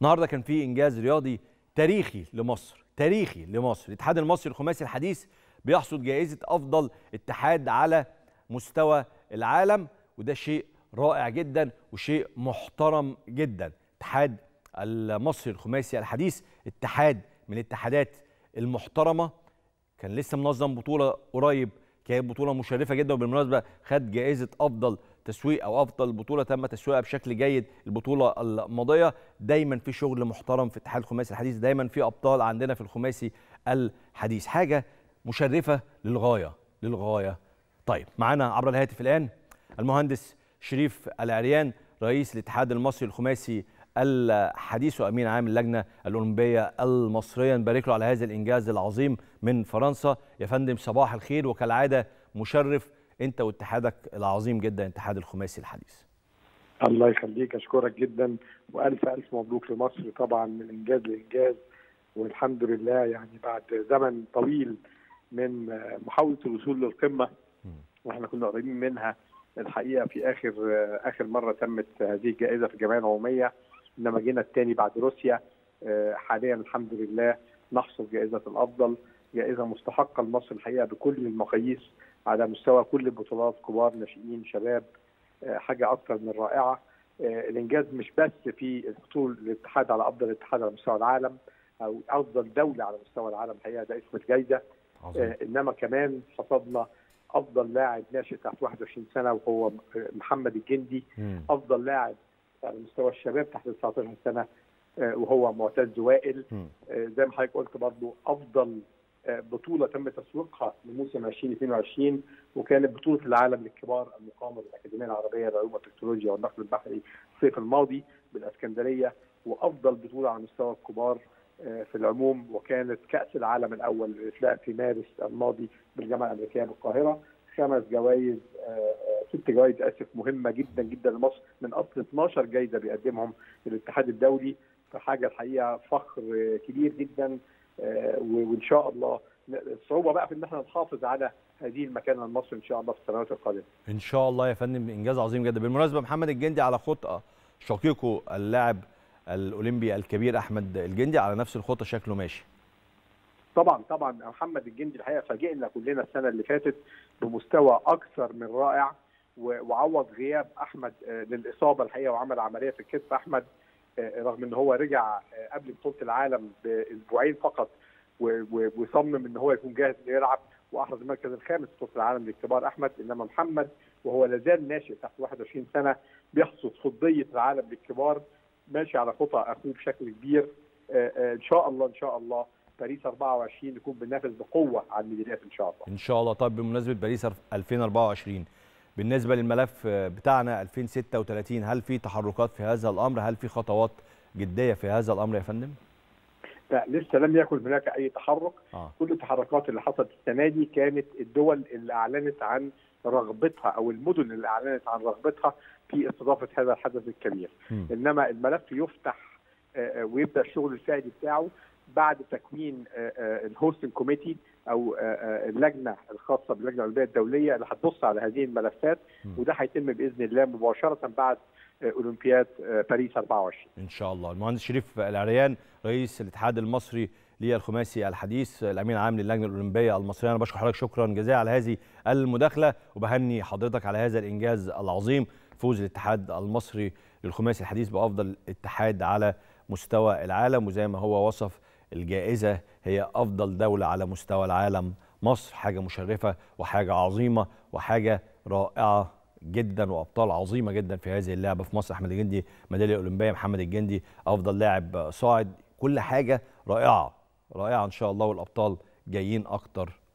النهارده كان في انجاز رياضي تاريخي لمصر. الاتحاد المصري الخماسي الحديث بيحصد جائزه افضل اتحاد على مستوى العالم، وده شيء رائع جدا وشيء محترم جدا. الاتحاد المصري الخماسي الحديث اتحاد من الاتحادات المحترمه، كان لسه منظم بطوله قريب، كانت بطوله مشرفه جدا، وبالمناسبه خد جائزه افضل تسويق او افضل بطوله تم تسويقها بشكل جيد البطوله الماضيه. دايما في شغل محترم في اتحاد الخماسي الحديث، دايما في ابطال عندنا في الخماسي الحديث، حاجه مشرفه للغايه. طيب، معانا عبر الهاتف الان المهندس شريف العريان، رئيس الاتحاد المصري الخماسي الحديث وامين عام اللجنه الاولمبيه المصريه. نبارك له على هذا الانجاز العظيم من فرنسا. يا فندم صباح الخير، وكالعاده مشرف انت واتحادك العظيم جدا اتحاد الخماسي الحديث. الله يخليك، اشكرك جدا، والف الف مبروك لمصر طبعا، من انجاز لانجاز، والحمد لله يعني بعد زمن طويل من محاوله الوصول للقمه، واحنا كنا قريبين منها الحقيقه. في اخر مره تمت هذه الجائزه في الجمعيه العموميه، انما جينا الثاني بعد روسيا. حاليا الحمد لله نحصل جائزه الافضل، جائزه مستحقه لمصر الحقيقه بكل المقاييس، على مستوى كل البطولات، كبار، ناشئين، شباب، حاجه اكثر من رائعه. الانجاز مش بس في الحصول للاتحاد على افضل اتحاد على مستوى العالم او افضل دوله على مستوى العالم، الحقيقه ده اسم الجائزه، انما كمان حصدنا افضل لاعب ناشئ تحت 21 سنه وهو محمد الجندي، افضل لاعب على مستوى الشباب تحت 19 سنه وهو معتز زوائل، زي ما حضرتك قلت برضه افضل بطوله تم تسويقها لموسم 2022، وكانت بطوله العالم للكبار المقامه بالاكاديميه العربيه للعلوم والتكنولوجيا والنقل البحري الصيف الماضي بالاسكندريه، وافضل بطوله على مستوى الكبار في العموم، وكانت كاس العالم الاول اللي اتلعب في مارس الماضي بالجامعه الامريكيه بالقاهره. 6 جوائز مهمه جدا جدا لمصر، من اصل 12 جايزه بيقدمهم الاتحاد الدولي، فحاجه الحقيقه فخر كبير جدا. وان شاء الله الصعوبه بقى في ان احنا نحافظ على هذه المكانه المصري ان شاء الله في السنوات القادمه. ان شاء الله يا فندم، انجاز عظيم جدا. بالمناسبه محمد الجندي على خطأ شقيقه اللاعب الاولمبي الكبير احمد الجندي، على نفس الخطه شكله ماشي. طبعا محمد الجندي الحقيقه فاجئنا كلنا السنه اللي فاتت بمستوى اكثر من رائع، وعوض غياب احمد للاصابه الحقيقه، وعمل عمليه في الكتف احمد، رغم ان هو رجع قبل بطوله العالم باسبوعين فقط، وصمم ان هو يكون جاهز يلعب، واحرز المركز الخامس في بطوله العالم للكبار احمد. انما محمد وهو لازال ناشئ تحت 21 سنه بيحصد فضيه العالم للكبار، ماشي على خطى اخوه بشكل كبير. ان شاء الله باريس 24 نكون بننافس بقوه على الميداليات ان شاء الله. ان شاء الله. طب بمناسبه باريس 2024، بالنسبه للملف بتاعنا 2036، هل في تحركات في هذا الامر؟ هل في خطوات جديه في هذا الامر يا فندم؟ لا، لسه لم يكن هناك اي تحرك. كل التحركات اللي حصلت السنه دي كانت الدول اللي اعلنت عن رغبتها او المدن اللي اعلنت عن رغبتها في استضافه هذا الحدث الكبير. انما الملف يفتح ويبدا الشغل الفعلي بتاعه بعد تكوين الهوستنج كوميتي او اللجنه الخاصه باللجنه الاولمبيه الدوليه اللي هتبص على هذه الملفات، وده هيتم باذن الله مباشره بعد اولمبياد باريس 24 ان شاء الله. المهندس شريف العريان، رئيس الاتحاد المصري للخماسي الحديث، الامين العام للجنه الاولمبيه المصريه، انا بشكر حضرتك شكرا جزيلا على هذه المداخله، وبهني حضرتك على هذا الانجاز العظيم، فوز الاتحاد المصري للخماسي الحديث بافضل اتحاد على مستوى العالم، وزي ما هو وصف الجائزة هي أفضل دولة على مستوى العالم مصر. حاجة مشرفة وحاجة عظيمة وحاجة رائعة جدا، وأبطال عظيمة جدا في هذه اللعبة في مصر. أحمد الجندي ميدالية أولمبية، محمد الجندي أفضل لاعب صاعد، كل حاجة رائعة رائعة إن شاء الله، والأبطال جايين أكتر